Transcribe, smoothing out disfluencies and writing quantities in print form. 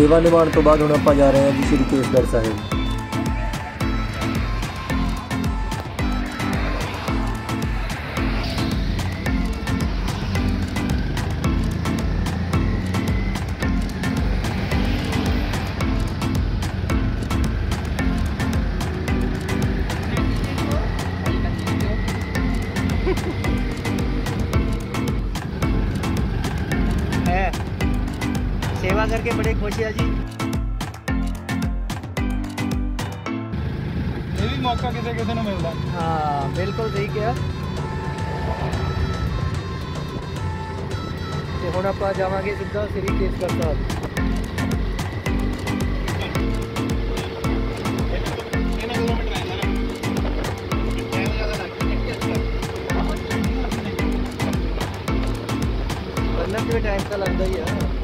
सेवा निभाने तो बाद हम आप जा रहे हैं जी श्री केसगढ़ साहिब। है सेवा करके बड़े खुशी है जी। ये भी मौका किसी किसी को मिलता है। हाँ बिल्कुल सही किया। तो हम आप जावांगे सीधा श्री केसगढ़ साहब। टाइम का लगता ही है।